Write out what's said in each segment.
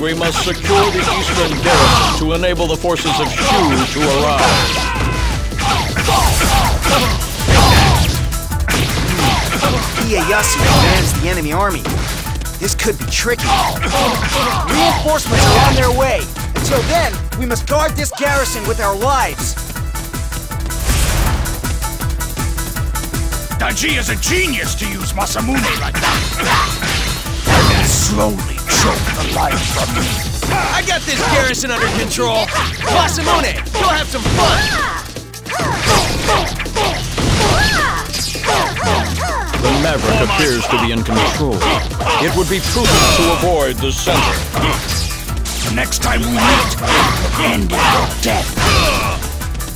we must secure the eastern garrison to enable the forces of Shu to arrive. Ieyasu commands the enemy army. This could be tricky. Reinforcements are on their way. Until then, we must guard this garrison with our lives. Daji is a genius to use Masamune like that. And then slowly choke the life from me. I got this garrison under control. Masamune, you'll have some fun. The Maverick appears to be in control. It would be prudent to avoid the center. The next time we meet, end in death.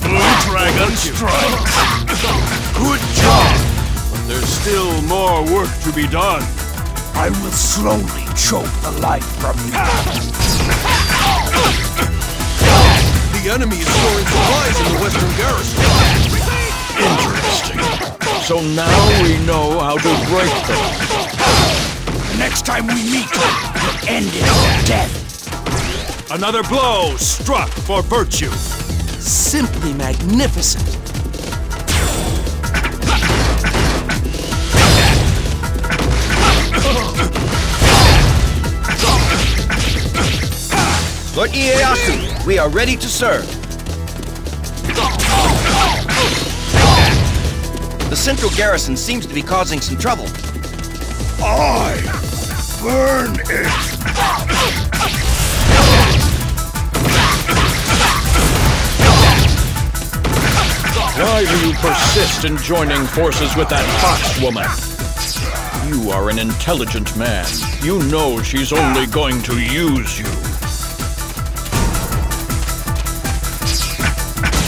Blue Dragon strikes. Good job! But there's still more work to be done. I will slowly choke the life from you. The enemy is storing supplies in the western garrison. Interesting. So now we know how to break them. Next time we meet, we'll end in death. Another blow struck for virtue. Simply magnificent. Lord Ieyasu, we are ready to serve. The central garrison seems to be causing some trouble. I burn it! Why do you persist in joining forces with that fox woman? You are an intelligent man. You know she's only going to use you.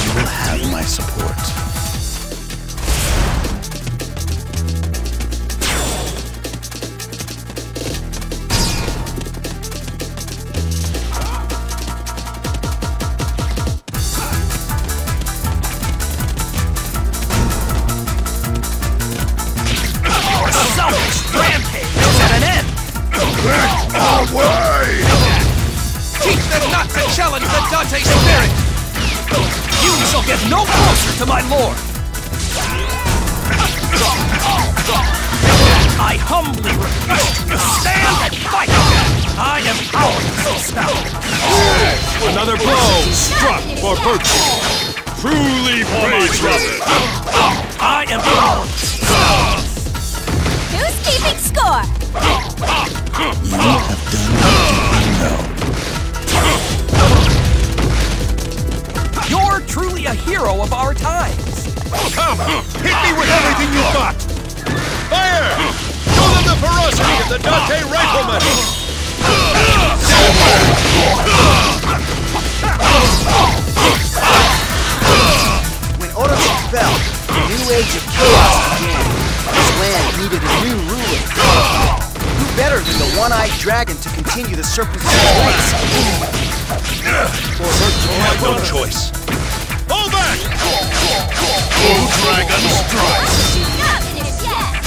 You will have my support. Challenge the Dante Spirit! You shall get no closer to my lord! I humbly request you stand and fight! I am powerless now! Another blow struck for virtue! Truly praise brother! I am powerless! Who's keeping score? You have done nothing. You're truly a hero of our times! Come! Hit me with everything you've got! Fire! Show them the ferocity of the Dante Rifleman! When Odin fell, the new age of chaos began. This land needed a new ruler. Who better than the one-eyed dragon to continue the serpent's voice? No choice. Hold back! Blue Dragon strikes!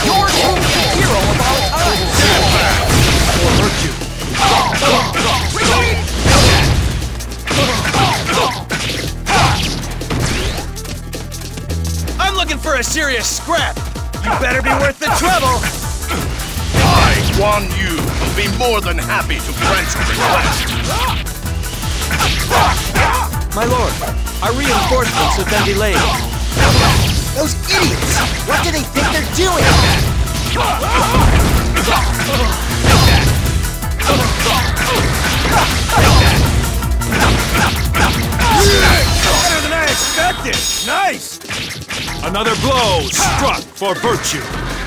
You're truly a hero of our time! Stand back! Or hurt you! Retreat! I'm looking for a serious scrap! You better be worth the trouble! I, Guan Yu, will be more than happy to grant your request! My lord, our reinforcements have been delayed. Those idiots! What do they think they're doing? Better than I expected! Nice! Another blow struck for virtue.